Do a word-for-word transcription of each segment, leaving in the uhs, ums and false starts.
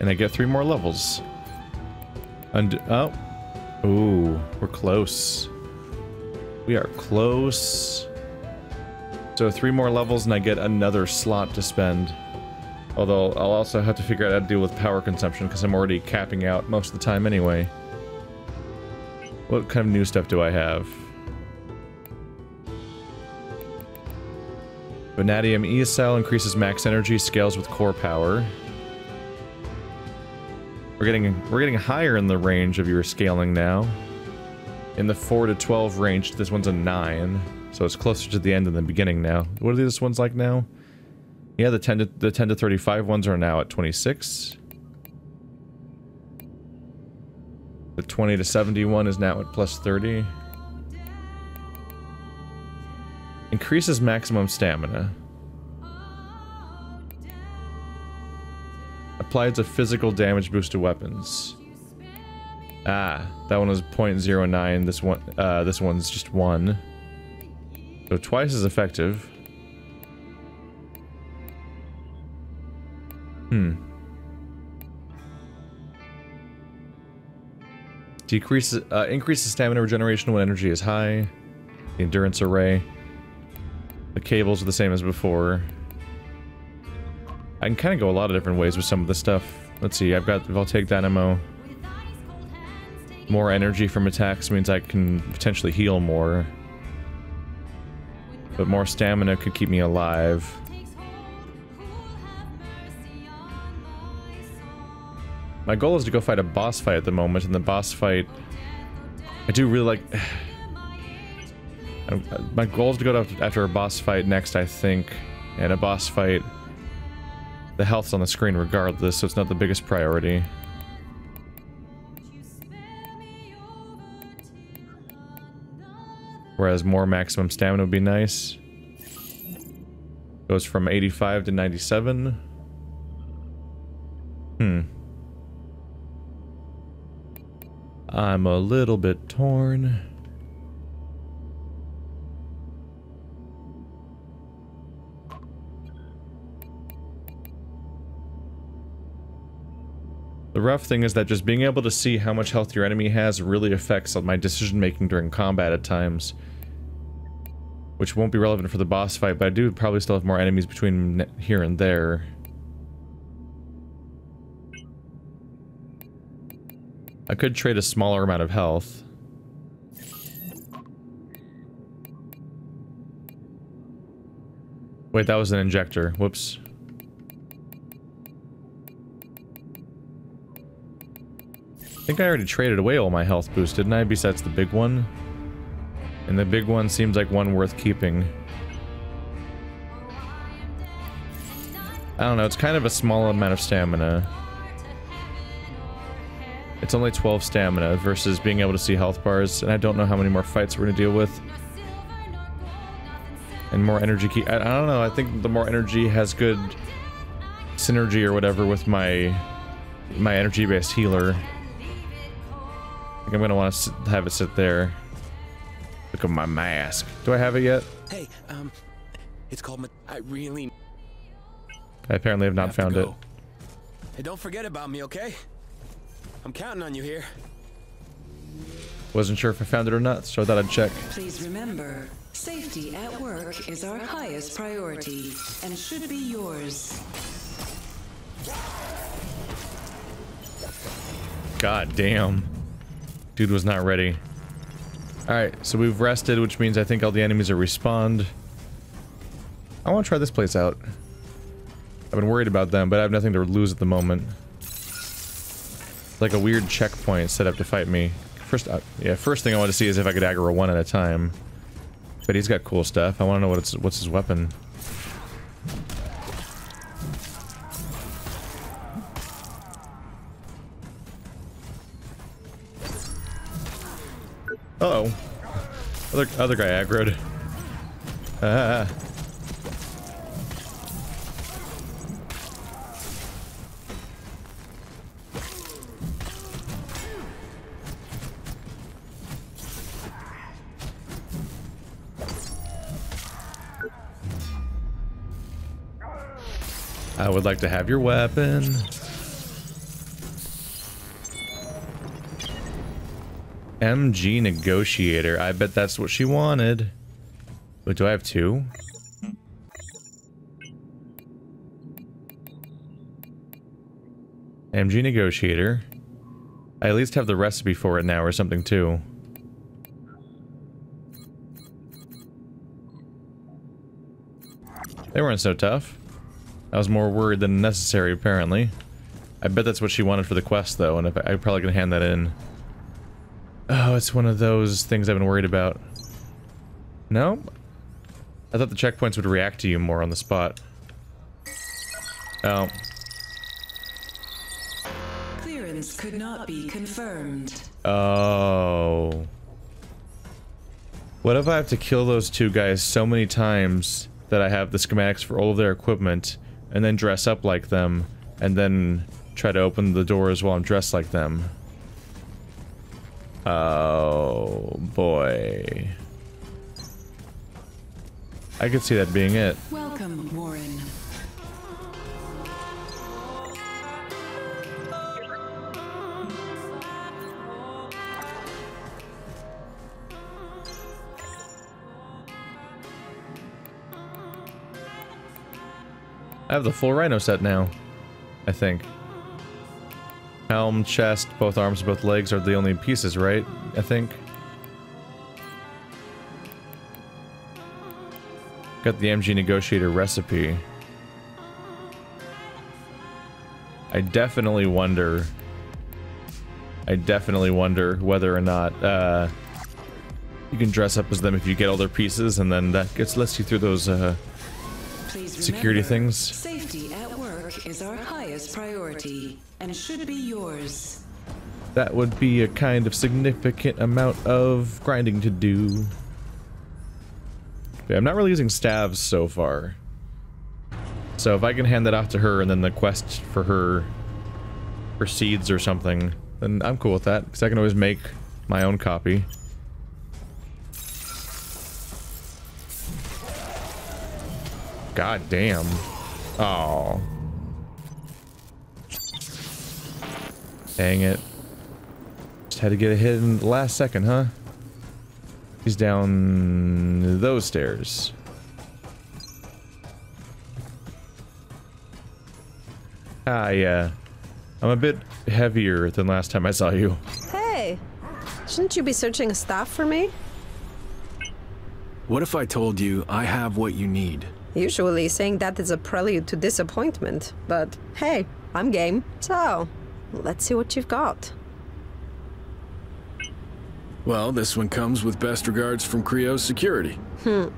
And I get three more levels. Und- oh. Ooh, we're close. We are close. So three more levels and I get another slot to spend. Although I'll also have to figure out how to deal with power consumption because I'm already capping out most of the time anyway. What kind of new stuff do I have? Vanadium E S L increases max energy, scales with core power. We're getting we're getting higher in the range of your scaling now. In the four to twelve range, this one's a nine. So it's closer to the end than the beginning now. What are these ones like now? Yeah, the ten to thirty-five ones are now at twenty-six. The twenty to seventy-one is now at plus thirty. Increases maximum stamina. Applies a physical damage boost to weapons. Ah, that one was zero point zero nine. This one, uh, this one's just one. So twice as effective. Hmm. Decreases, uh, increases stamina regeneration when energy is high. The endurance array. The cables are the same as before. I can kind of go a lot of different ways with some of the stuff. Let's see, I've got the Voltaic Dynamo. More energy from attacks means I can potentially heal more. But more stamina could keep me alive. My goal is to go fight a boss fight at the moment, and the boss fight... I do really like... My goal is to go after a boss fight next, I think. And a boss fight... The health's on the screen regardless, so it's not the biggest priority. Whereas more maximum stamina would be nice. Goes from eighty-five to ninety-seven. Hmm. I'm a little bit torn. The rough thing is that just being able to see how much health your enemy has really affects my decision making during combat at times. Which won't be relevant for the boss fight, but I do probably still have more enemies between here and there. I could trade a smaller amount of health. Wait, that was an injector. Whoops. I think I already traded away all my health boost, didn't I? Besides the big one. And the big one seems like one worth keeping. I don't know, it's kind of a small amount of stamina. It's only twelve stamina versus being able to see health bars, and I don't know how many more fights we're going to deal with. And more energy key- I, I don't know, I think the more energy has good synergy or whatever with my, my energy-based healer. I think I'm gonna want to have it sit there. Look at my mask. Do I have it yet? Hey, um, it's called. Ma I really. I apparently have not have found it. Hey, don't forget about me, okay? I'm counting on you here. Wasn't sure if I found it or not, so I thought I'd check. Please remember, safety at work is our highest priority and should be yours. God damn. Dude was not ready. Alright, so we've rested, which means I think all the enemies are respawned. I want to try this place out. I've been worried about them, but I have nothing to lose at the moment. It's like a weird checkpoint set up to fight me. First, uh, yeah, first thing I want to see is if I could aggro one at a time. But he's got cool stuff. I want to know what it's, what's his weapon. Uh-oh. Other, other guy aggroed. Ah. I would like to have your weapon. M G Negotiator. I bet that's what she wanted. Wait, do I have two? M G Negotiator. I at least have the recipe for it now or something too. They weren't so tough. I was more worried than necessary, apparently. I bet that's what she wanted for the quest, though, and if I, I'm probably gonna hand that in. Oh, it's one of those things I've been worried about. No? I thought the checkpoints would react to you more on the spot. Oh. Clearance could not be confirmed. Oh. What if I have to kill those two guys so many times that I have the schematics for all of their equipment, and then dress up like them, and then try to open the doors while I'm dressed like them? Oh boy. I could see that being it. Welcome, Warren. I have the full Rhino set now, I think. Helm, chest, both arms, both legs are the only pieces, right? I think. Got the M G Negotiator recipe. I definitely wonder... I definitely wonder whether or not, uh... you can dress up as them if you get all their pieces, and then that gets lets you through those, uh... security things. Safety at work is our highest priority and should be yours. That would be a kind of significant amount of grinding to do. Yeah, I'm not really using staves so far. So if I can hand that off to her and then the quest for her for seeds or something, then I'm cool with that because I can always make my own copy. God damn. Oh. Dang it. Just had to get a hit in the last second, huh? He's down those stairs. Ah, yeah. I'm a bit heavier than last time I saw you. Hey. Shouldn't you be searching a staff for me? What if I told you I have what you need? Usually saying that is a prelude to disappointment, but hey, I'm game. So, let's see what you've got. Well, this one comes with best regards from Creo's security. Hmm.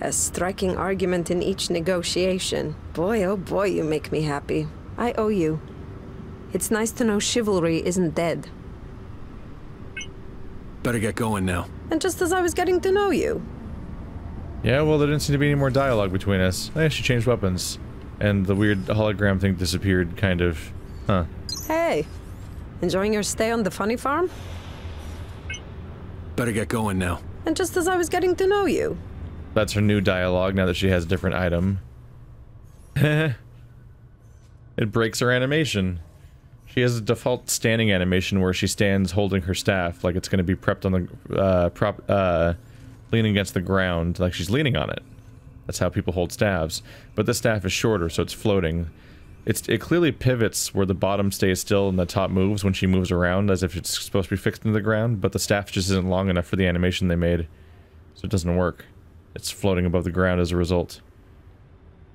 A striking argument in each negotiation. Boy, oh boy, you make me happy. I owe you. It's nice to know chivalry isn't dead. Better get going now. And just as I was getting to know you. Yeah, well, there didn't seem to be any more dialogue between us. I actually changed weapons. And the weird hologram thing disappeared, kind of. Huh. Hey! Enjoying your stay on the funny farm? Better get going now. And just as I was getting to know you. That's her new dialogue now that she has a different item. Heh. It breaks her animation. She has a default standing animation where she stands holding her staff like it's gonna be prepped on the, uh, prop, uh... leaning against the ground, like she's leaning on it. That's how people hold staves. But this staff is shorter, so it's floating. It's, it clearly pivots where the bottom stays still and the top moves when she moves around, as if it's supposed to be fixed into the ground, but the staff just isn't long enough for the animation they made. So it doesn't work. It's floating above the ground as a result.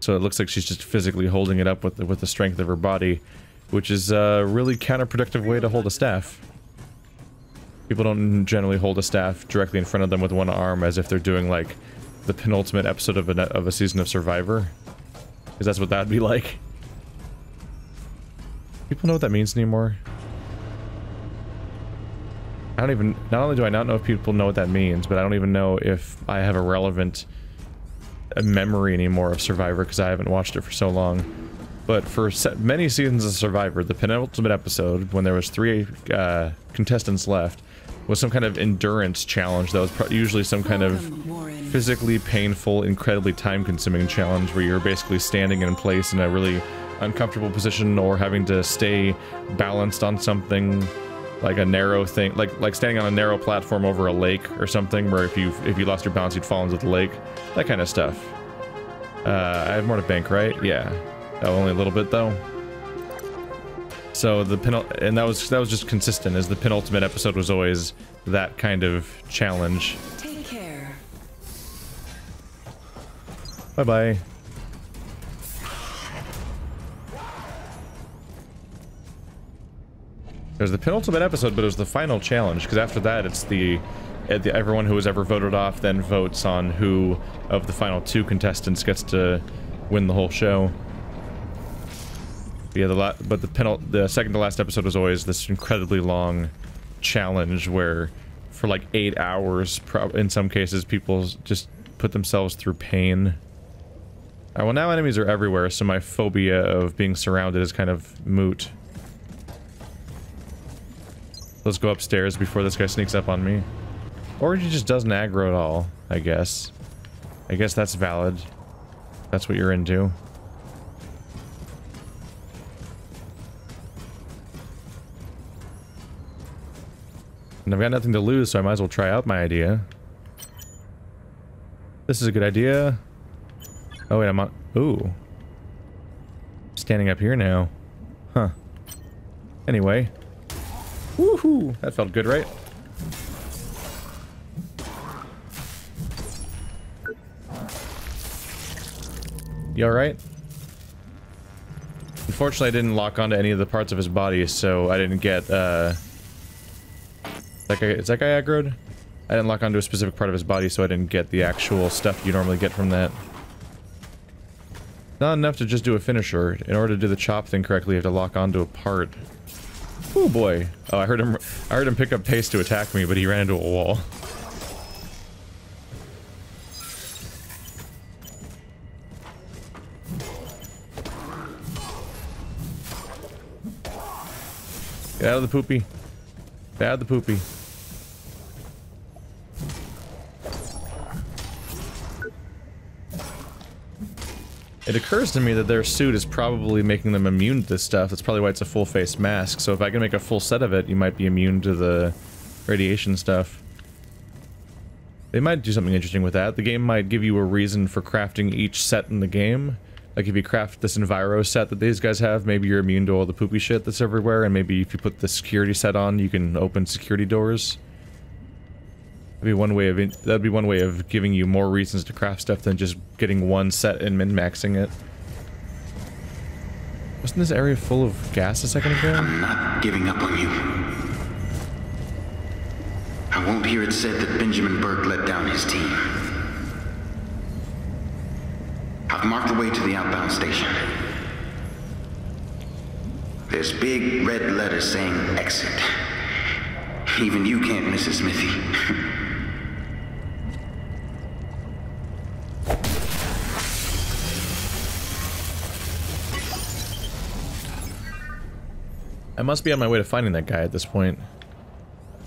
So it looks like she's just physically holding it up with the, with the strength of her body, which is a really counterproductive way to hold a staff. People don't generally hold a staff directly in front of them with one arm as if they're doing, like, the penultimate episode of a, of a season of Survivor. Because that's what that'd be like. People know what that means anymore. I don't even... Not only do I not know if people know what that means, but I don't even know if I have a relevant memory anymore of Survivor because I haven't watched it for so long. But for many seasons of Survivor, the penultimate episode, when there was three uh, contestants left, was some kind of endurance challenge that was pro usually some kind of physically painful, incredibly time-consuming challenge where you're basically standing in place in a really uncomfortable position or having to stay balanced on something like a narrow thing, like like standing on a narrow platform over a lake or something, where if you if you lost your balance, you'd fall into the lake, that kind of stuff. Uh, I have more to bank, right? Yeah, oh, only a little bit though. So the penul and that was that was just consistent, as the penultimate episode was always that kind of challenge. Take care. Bye bye. It was the penultimate episode, but it was the final challenge, because after that it's the, the everyone who was ever voted off then votes on who of the final two contestants gets to win the whole show. But yeah, the la but the penul the second to last episode was always this incredibly long challenge where, for like eight hours, prob in some cases, people just put themselves through pain. All right, well, now enemies are everywhere, so my phobia of being surrounded is kind of moot. Let's go upstairs before this guy sneaks up on me. Or he just doesn't aggro at all, I guess. I guess that's valid. That's what you're into. And I've got nothing to lose, so I might as well try out my idea. This is a good idea. Oh wait, I'm on... Ooh. Standing up here now. Huh. Anyway. Woohoo! That felt good, right? You alright? Unfortunately, I didn't lock onto any of the parts of his body, so I didn't get, uh... Is that guy, is that guy aggroed? I didn't lock onto a specific part of his body, so I didn't get the actual stuff you normally get from that. Not enough to just do a finisher. In order to do the chop thing correctly, you have to lock onto a part. Oh boy! Oh, I heard him. I heard him pick up pace to attack me, but he ran into a wall. Get out of the poopy! Get out of the poopy! It occurs to me that their suit is probably making them immune to this stuff. That's probably why it's a full-face mask, so if I can make a full set of it, you might be immune to the radiation stuff. They might do something interesting with that. The game might give you a reason for crafting each set in the game. Like, if you craft this Enviro set that these guys have, maybe you're immune to all the poopy shit that's everywhere, and maybe if you put the security set on, you can open security doors. That'd be one way of in that'd be one way of giving you more reasons to craft stuff than just getting one set and min-maxing it. Wasn't this area full of gas a second ago? I'm not giving up on you. I won't hear it said that Benjamin Burke let down his team. I've marked the way to the outbound station. There's big red letters saying exit. Even you can't miss it, Smithy. I must be on my way to finding that guy at this point.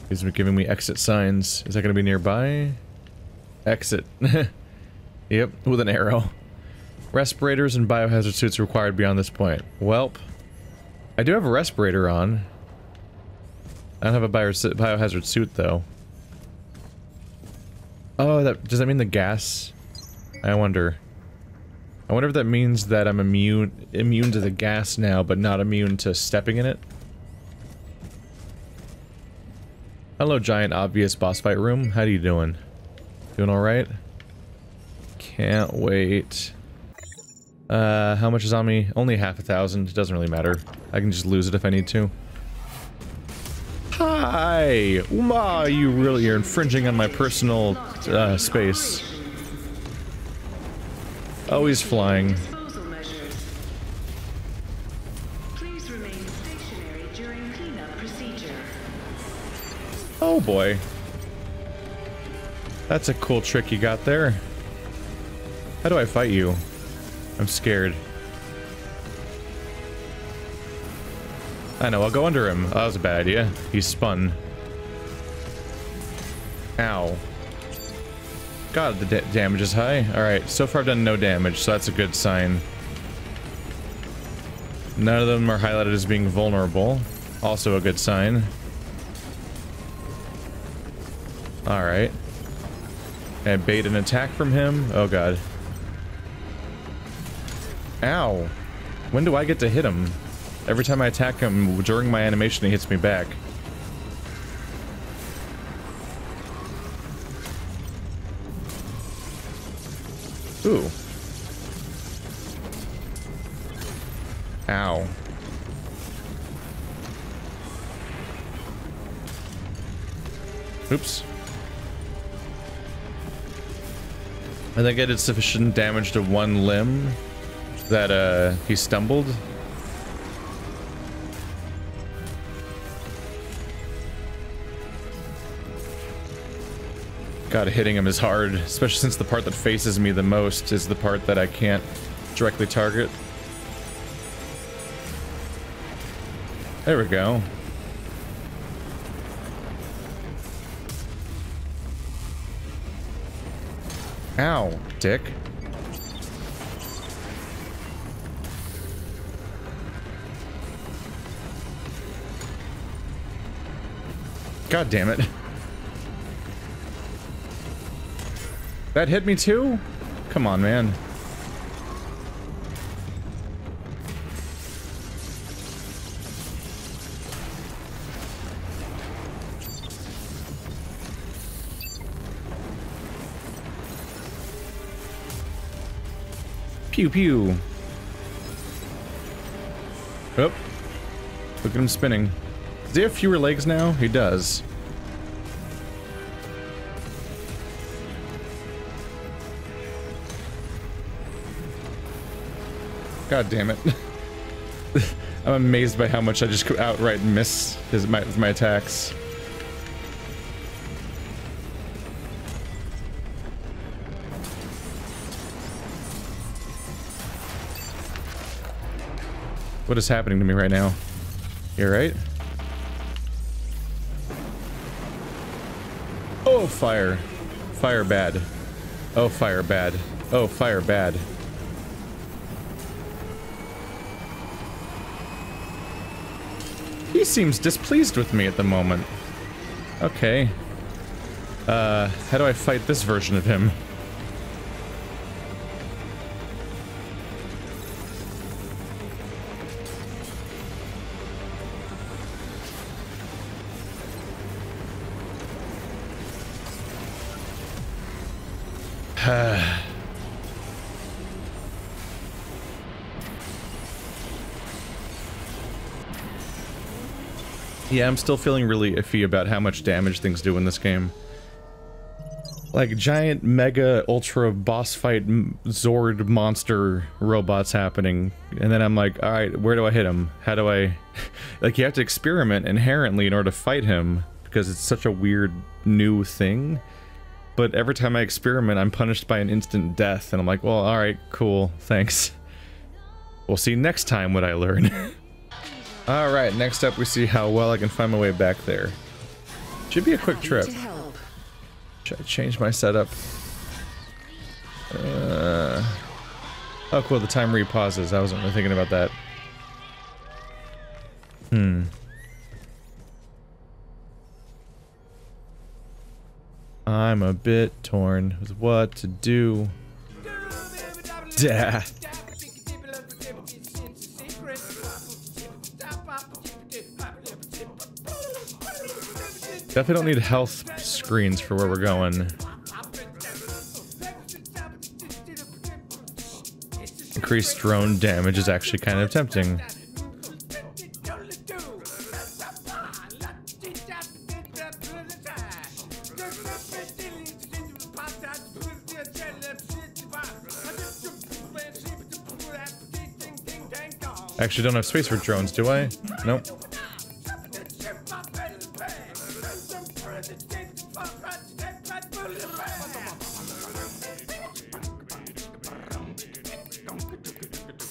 He's giving me exit signs. Is that going to be nearby? Exit. Yep, with an arrow. Respirators and biohazard suits required beyond this point. Welp. I do have a respirator on. I don't have a bio biohazard suit, though. Oh, that, does that mean the gas? I wonder. I wonder if that means that I'm immune immune to the gas now, but not immune to stepping in it. Hello, giant obvious boss fight room. How are you doing? Doing alright? Can't wait. Uh, how much is on me? Only half a thousand. It doesn't really matter. I can just lose it if I need to. Hi! Uma, you really are infringing on my personal, uh, space. Oh, he's flying. Oh boy. That's a cool trick you got there. How do I fight you? I'm scared. I know, I'll go under him. Oh, that was a bad idea. He spun. Ow. God, the da damage is high. Alright, so far I've done no damage, so that's a good sign. None of them are highlighted as being vulnerable. Also a good sign. Alright. And bait an attack from him. Oh god. Ow. When do I get to hit him? Every time I attack him during my animation, he hits me back. Ooh. Ow. Oops. I think I did sufficient damage to one limb that uh, he stumbled. God, hitting him is hard, especially since the part that faces me the most is the part that I can't directly target. There we go. Ow, dick. God damn it. That hit me too? Come on, man. Pew pew. Oh. Look at him spinning. Does he have fewer legs now? He does. God damn it. I'm amazed by how much I just outright miss his, my, my attacks. What is happening to me right now? You're right. Oh, fire. Fire bad. Oh, fire bad. Oh, fire bad. He seems displeased with me at the moment. Okay. Uh, how do I fight this version of him? Yeah, I'm still feeling really iffy about how much damage things do in this game. Like, giant, mega, ultra boss fight Zord monster robots happening, and then I'm like, alright, where do I hit him? How do I... Like, you have to experiment inherently in order to fight him, because it's such a weird new thing. But every time I experiment, I'm punished by an instant death, and I'm like, well, alright, cool, thanks. We'll see next time what I learn. Alright, next up we see how well I can find my way back there. Should be a quick trip. Should I change my setup? Uh, oh cool, the time repauses. I wasn't really thinking about that. Hmm. I'm a bit torn with what to do. Dah. Definitely don't need health screens for where we're going. Increased drone damage is actually kind of tempting. Actually, don't have space for drones, do I? Nope.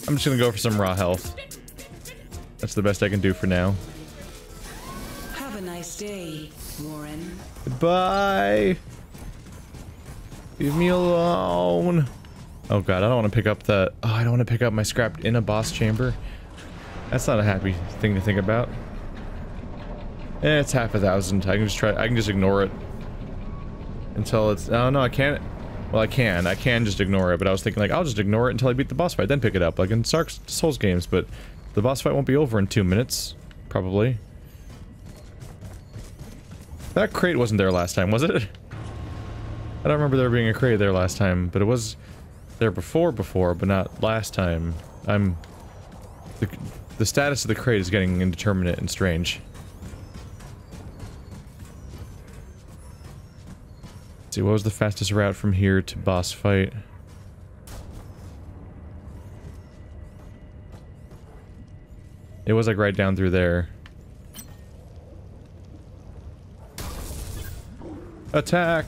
I'm just gonna go for some raw health. That's the best I can do for now. Have a nice day, Warren. Goodbye. Leave me alone. Oh god, I don't want to pick up the. Oh, I don't want to pick up my scrap in a boss chamber. That's not a happy thing to think about. Eh, it's half a thousand. I can just try. I can just ignore it. until it's... Oh, no, I can't... Well, I can. I can just ignore it, but I was thinking, like, I'll just ignore it until I beat the boss fight, then pick it up, like in Dark Souls games, but the boss fight won't be over in two minutes, probably. That crate wasn't there last time, was it? I don't remember there being a crate there last time, but it was there before before, but not last time. I'm... The, the status of the crate is getting indeterminate and strange. Let's see, what was the fastest route from here to boss fight? It was like right down through there. Attack!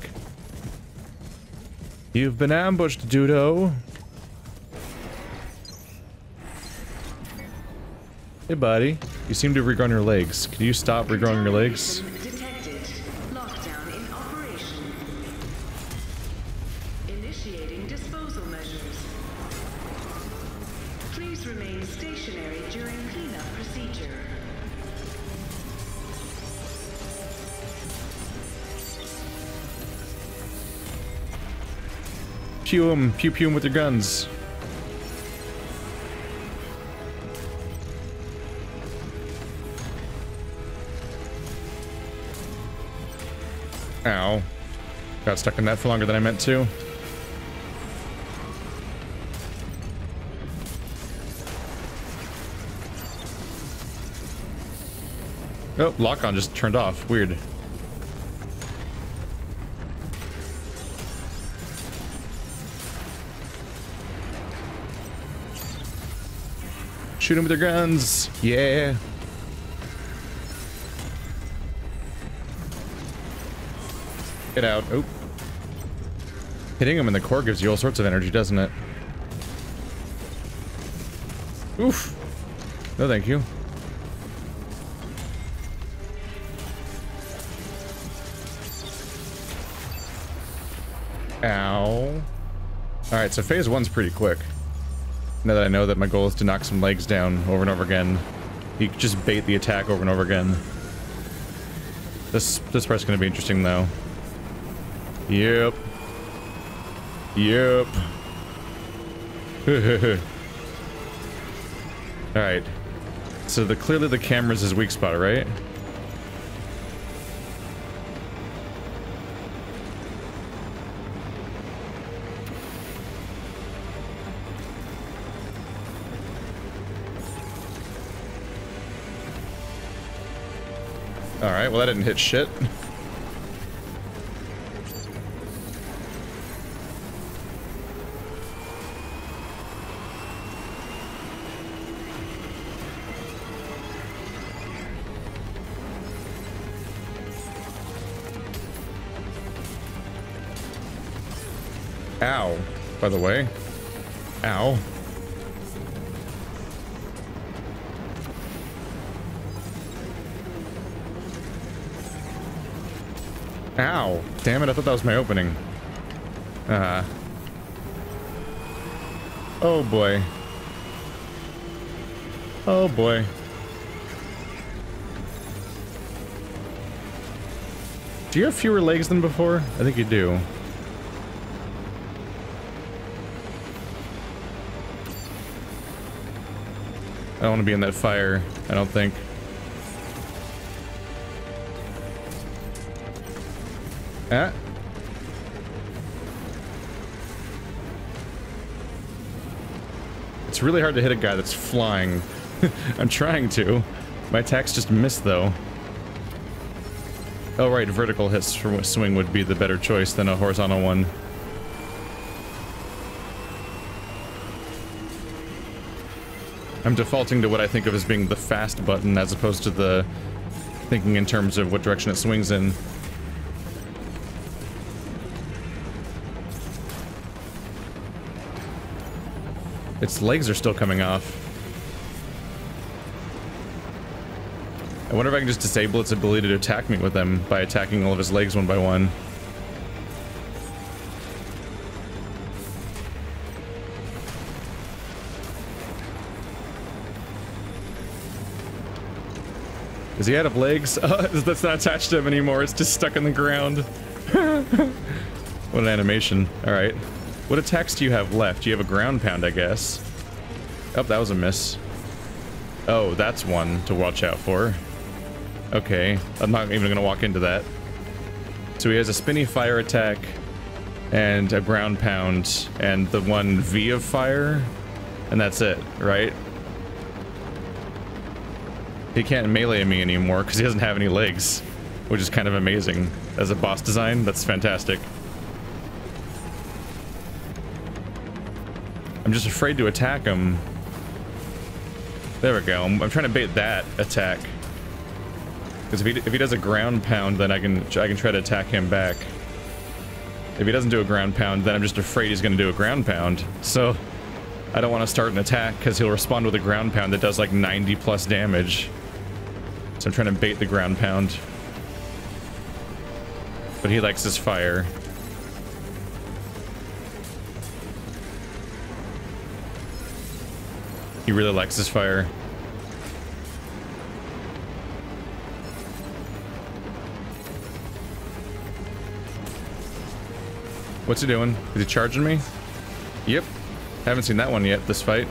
You've been ambushed, Dudo. Hey, buddy. You seem to have regrown your legs. Can you stop regrowing your legs? Detected. Lockdown in operation. Initiating disposal measures. Please remain stationary during cleanup procedure. Pew 'em, pew pew 'em with your guns. Ow. Got stuck in that for longer than I meant to. Oh, lock on just turned off. Weird. Shoot them with their guns. Yeah. Get out. Oh. Hitting them in the core gives you all sorts of energy, doesn't it? Oof. No, thank you. Ow. Alright, so phase one's pretty quick. Now that I know that my goal is to knock some legs down over and over again, you just bait the attack over and over again. This this part's gonna be interesting, though. Yep. Yep. All right. So the clearly the camera's his weak spot, right? Alright, well that didn't hit shit. Ow, by the way. Ow. Ow. Damn it, I thought that was my opening. Uh-huh. Oh boy. Oh boy. Do you have fewer legs than before? I think you do. I don't want to be in that fire, I don't think. Ah. It's really hard to hit a guy that's flying. I'm trying to. My attacks just missed, though. Oh, right, vertical hits from swing would be the better choice than a horizontal one. I'm defaulting to what I think of as being the fast button as opposed to the thinking in terms of what direction it swings in. Its legs are still coming off. I wonder if I can just disable its ability to attack me with them by attacking all of his legs one by one. Is he out of legs? Oh, that's not attached to him anymore, it's just stuck in the ground. What an animation. Alright. What attacks do you have left? You have a ground pound, I guess. Oh, that was a miss. Oh, that's one to watch out for. Okay. I'm not even going to walk into that. So he has a spinny fire attack and a ground pound and the one V of fire. And that's it, right? He can't melee me anymore because he doesn't have any legs, which is kind of amazing. As a boss design, that's fantastic. I'm just afraid to attack him. There we go. I'm, I'm trying to bait that attack. Because if he, if he does a ground pound, then I can I can try to attack him back. If he doesn't do a ground pound, then I'm just afraid he's going to do a ground pound. So I don't want to start an attack because he'll respond with a ground pound that does like ninety plus damage. So I'm trying to bait the ground pound. But he likes his fire. He really likes his fire. What's he doing? Is he charging me? Yep. Haven't seen that one yet, this fight.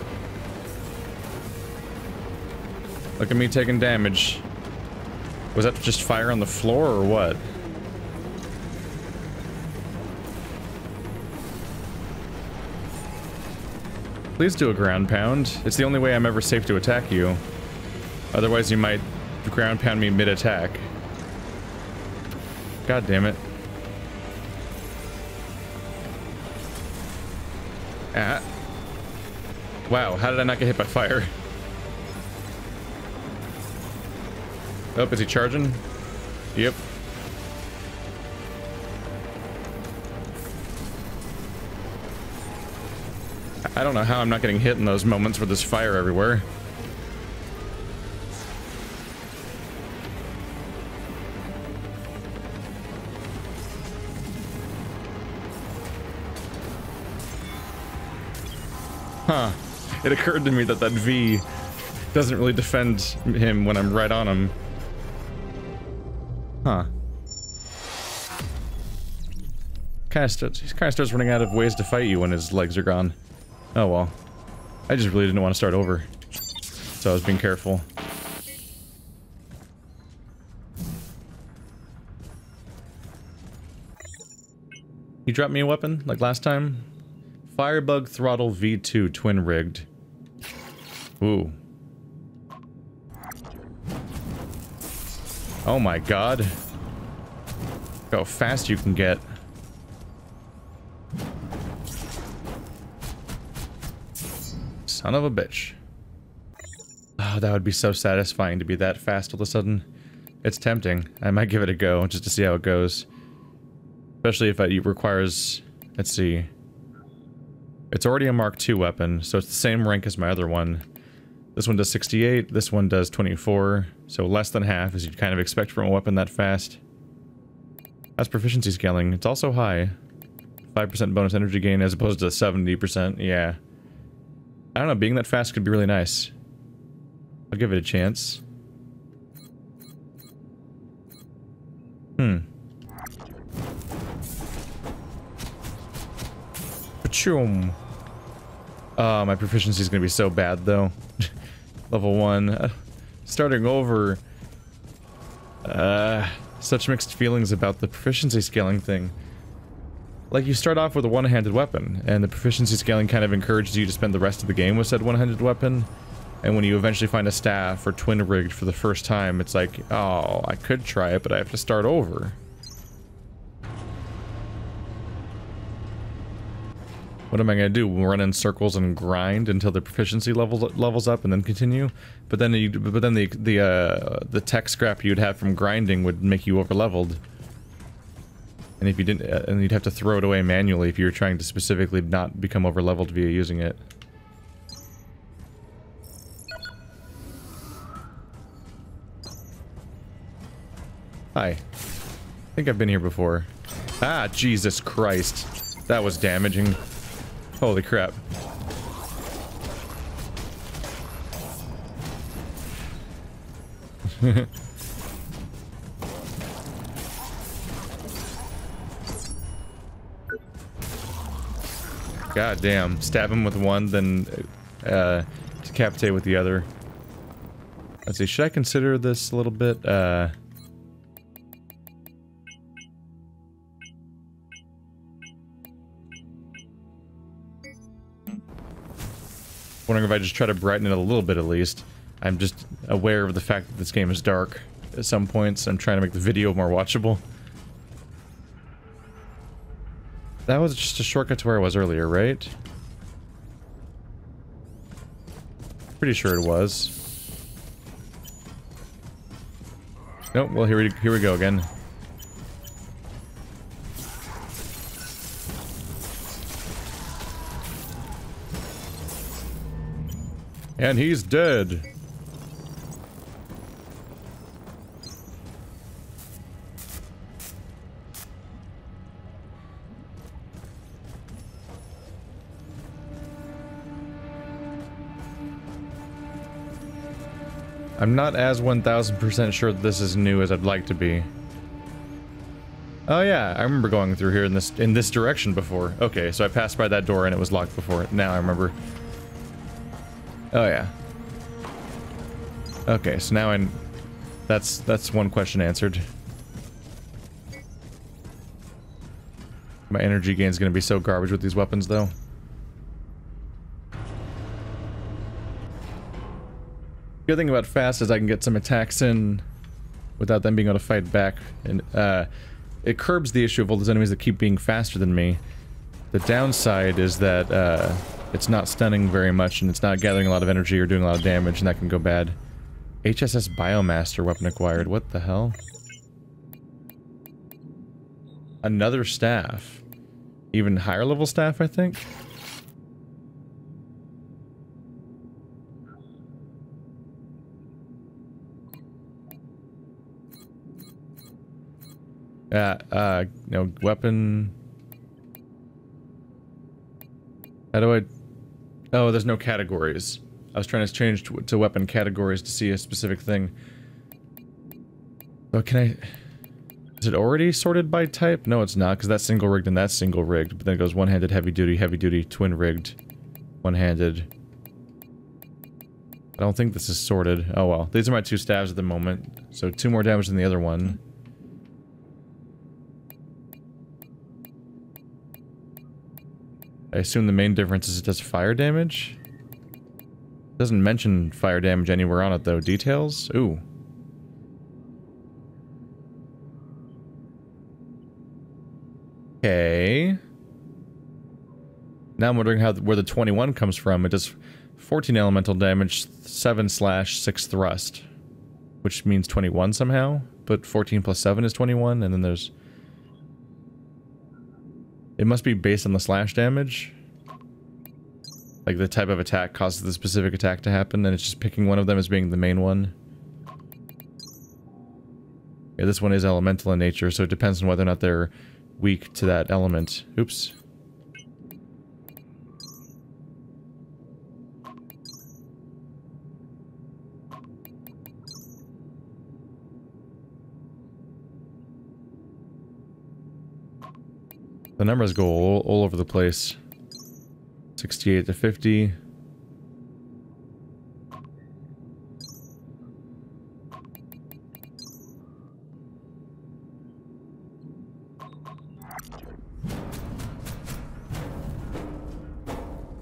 Look at me taking damage. Was that just fire on the floor or what? Please do a ground pound. It's the only way I'm ever safe to attack you. Otherwise you might ground pound me mid-attack. God damn it. Ah. Wow, how did I not get hit by fire? Oh, is he charging? Yep. I don't know how I'm not getting hit in those moments where there's fire everywhere. Huh. It occurred to me that that V doesn't really defend him when I'm right on him. Huh. Kind of starts, he kind of starts running out of ways to fight you when his legs are gone. Oh well. I just really didn't want to start over. So I was being careful. You dropped me a weapon, like last time? Firebug Throttle V two Twin Rigged. Ooh. Oh my god. Look how fast you can get. Son of a bitch. Oh, that would be so satisfying to be that fast all of a sudden. It's tempting. I might give it a go just to see how it goes. Especially if it requires... Let's see. It's already a Mark two weapon, so it's the same rank as my other one. This one does sixty-eight, this one does twenty-four. So less than half, as you'd kind of expect from a weapon that fast. That's proficiency scaling. It's also high. five percent bonus energy gain as opposed to seventy percent. Yeah. I don't know, being that fast could be really nice. I'll give it a chance. Hmm. Pachoom. Uh, my proficiency is going to be so bad, though. Level one. Uh, starting over. Uh, such mixed feelings about the proficiency scaling thing. Like, you start off with a one-handed weapon, and the proficiency scaling kind of encourages you to spend the rest of the game with said one-handed weapon. And when you eventually find a staff or twin-rigged for the first time, it's like, oh, I could try it, but I have to start over. What am I going to do? Run in circles and grind until the proficiency level levels up and then continue? But then you, but then the the, uh, the tech scrap you'd have from grinding would make you over-leveled. And if you didn't, uh, and you'd have to throw it away manually if you were trying to specifically not become overleveled via using it. Hi. I think I've been here before. Ah, Jesus Christ. That was damaging. Holy crap. God damn. Stab him with one, then uh, decapitate with the other. Let's see, should I consider this a little bit? Uh, wondering if I just try to brighten it a little bit at least. I'm just aware of the fact that this game is dark at some points. I'm trying to make the video more watchable. That was just a shortcut to where I was earlier, right? Pretty sure it was. Nope, well here we, here we go again. And he's dead! I'm not as one thousand percent sure that this is new as I'd like to be. Oh yeah, I remember going through here in this in this direction before. Okay, so I passed by that door and it was locked before. Now I remember. Oh yeah. Okay, so now I... That's, that's one question answered. My energy gain's gonna be so garbage with these weapons though. Good thing about fast is I can get some attacks in without them being able to fight back, and uh, it curbs the issue of all those enemies that keep being faster than me. The downside is that uh, it's not stunning very much, and it's not gathering a lot of energy or doing a lot of damage, and that can go bad. H S S Biomaster weapon acquired. What the hell? Another staff. Even higher level staff, I think? Yeah, uh, uh, no, weapon... How do I... Oh, there's no categories. I was trying to change to, to weapon categories to see a specific thing. But can I... Is it already sorted by type? No, it's not, because that's single rigged and that's single rigged. But then it goes one-handed, heavy duty, heavy duty, twin rigged, one-handed. I don't think this is sorted. Oh well, these are my two staves at the moment. So two more damage than the other one. I assume the main difference is it does fire damage? It doesn't mention fire damage anywhere on it though. Details? Ooh. Okay. Now I'm wondering how where the twenty-one comes from. It does fourteen elemental damage, seven slash, six thrust. Which means twenty-one somehow, but fourteen plus seven is twenty-one, and then there's... It must be based on the slash damage. Like the type of attack causes the specific attack to happen, and it's just picking one of them as being the main one. Yeah, this one is elemental in nature, so it depends on whether or not they're weak to that element. Oops. The numbers go all, all over the place. sixty-eight to fifty.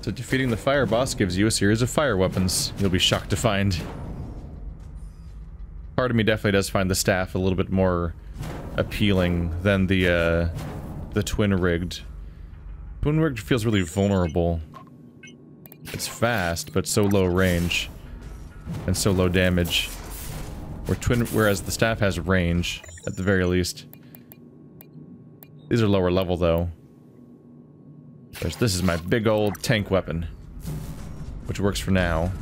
So defeating the fire boss gives you a series of fire weapons. You'll be shocked to find. Part of me definitely does find the staff a little bit more appealing than the, uh... the twin rigged. Twin rigged feels really vulnerable. It's fast, but so low range and so low damage. Where twin, whereas the staff has range at the very least. These are lower level though. There's, this is my big old tank weapon, which works for now,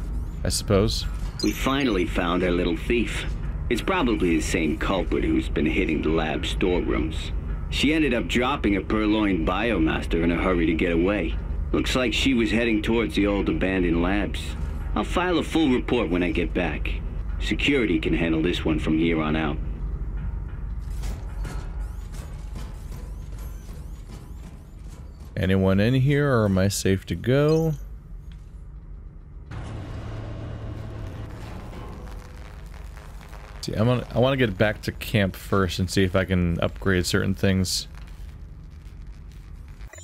I suppose. We finally found our little thief. It's probably the same culprit who's been hitting the lab storerooms. She ended up dropping a purloined Biomaster in a hurry to get away. Looks like she was heading towards the old abandoned labs. I'll file a full report when I get back. Security can handle this one from here on out. Anyone in here, or am I safe to go? See, I'm on, I want to get back to camp first and see if I can upgrade certain things.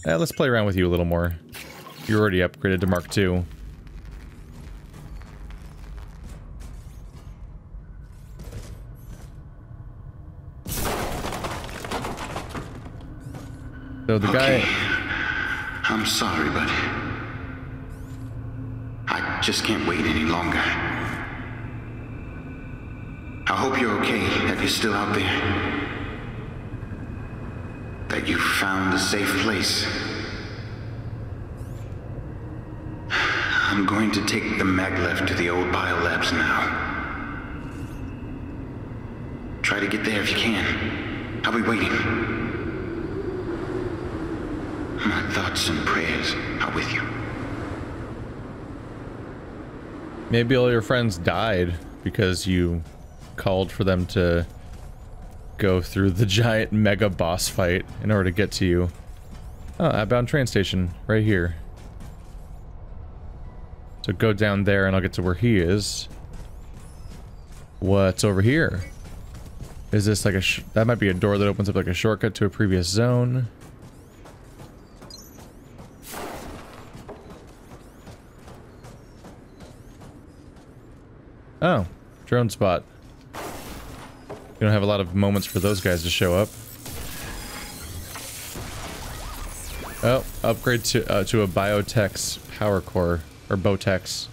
Eh, let's play around with you a little more. You're already upgraded to Mark two. So the okay. guy... I'm sorry, but... I just can't wait any longer. I hope you're okay, that you're still out there. That you found a safe place. I'm going to take the maglev to the old biolabs now. Try to get there if you can. I'll be waiting. My thoughts and prayers are with you. Maybe all your friends died because you called for them to go through the giant mega boss fight in order to get to you. Oh, outbound train station, right here. So go down there and I'll get to where he is. What's over here? Is this like a... Sh that might be a door that opens up like a shortcut to a previous zone. Oh, drone spot. You don't have a lot of moments for those guys to show up. Oh, upgrade to uh, to a Biotex power core, or Botex.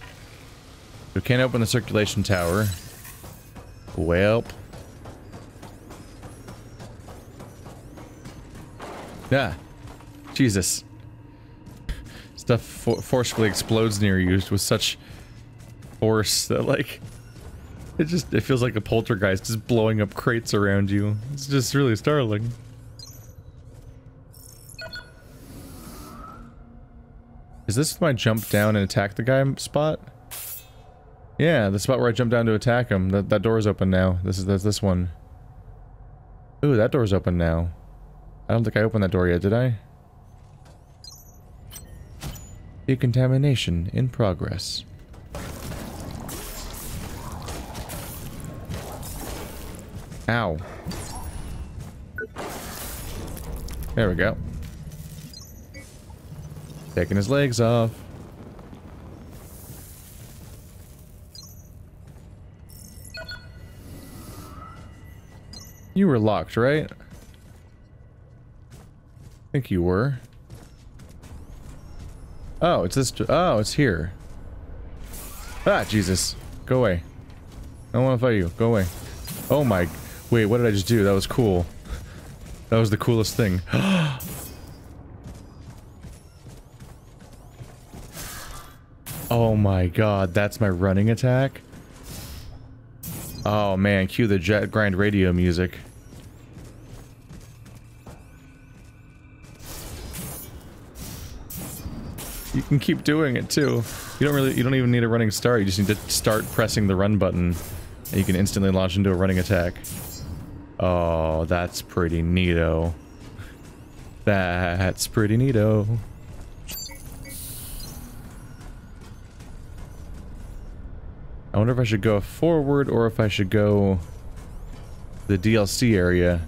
We can't open the circulation tower. Welp. Yeah. Jesus. Stuff for forcefully explodes near you with such force that, like... It just, it feels like a poltergeist just blowing up crates around you. It's just really startling. Is this my jump down and attack the guy spot? Yeah, the spot where I jumped down to attack him. That, that door is open now. This is that's this one. Ooh, that door's open now. I don't think I opened that door yet, did I? Decontamination in progress. Ow. There we go. Taking his legs off. You were locked, right? I think you were. Oh, it's this. Oh, it's here. Ah, Jesus. Go away. I don't want to fight you. Go away. Oh my god. Wait, what did I just do? That was cool. That was the coolest thing. Oh my god, that's my running attack? Oh man, cue the jet grind radio music. You can keep doing it too. You don't really- you don't even need a running start, you just need to start pressing the run button. And you can instantly launch into a running attack. Oh, that's pretty neato. That's pretty neato. I wonder if I should go forward or if I should go the D L C area.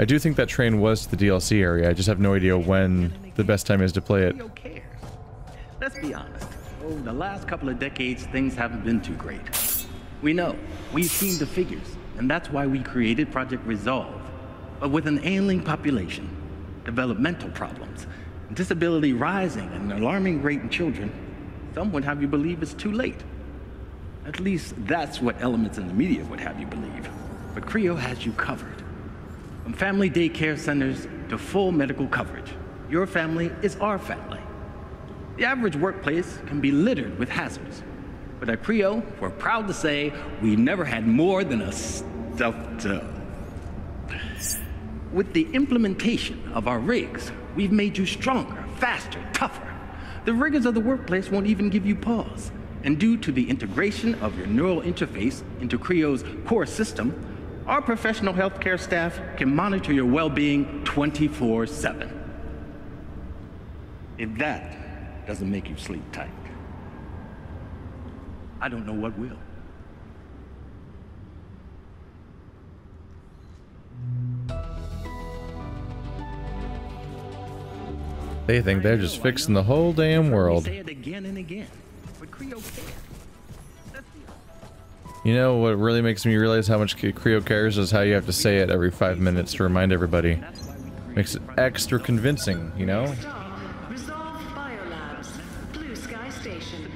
I do think that train was the D L C area. I just have no idea when the best time is to play it. Let's be honest. Over the last couple of decades, things haven't been too great. We know. We've seen the figures. And that's why we created Project Resolve. But with an ailing population, developmental problems, disability rising at an alarming rate in children, some would have you believe it's too late. At least that's what elements in the media would have you believe. But Creo has you covered. From family daycare centers to full medical coverage, your family is our family. The average workplace can be littered with hazards. But at Creo, we're proud to say we never had more than a stuffed tub. With the implementation of our rigs, we've made you stronger, faster, tougher. The rigors of the workplace won't even give you pause. And due to the integration of your neural interface into Creo's core system, our professional healthcare staff can monitor your well-being twenty-four seven. If that doesn't make you sleep tight, I don't know what will. They think they're just fixing the whole damn world. You know what really makes me realize how much Creo cares is how you have to say it every five minutes to remind everybody. Makes it extra convincing, you know? Resolve Biolabs, Blue Sky Station.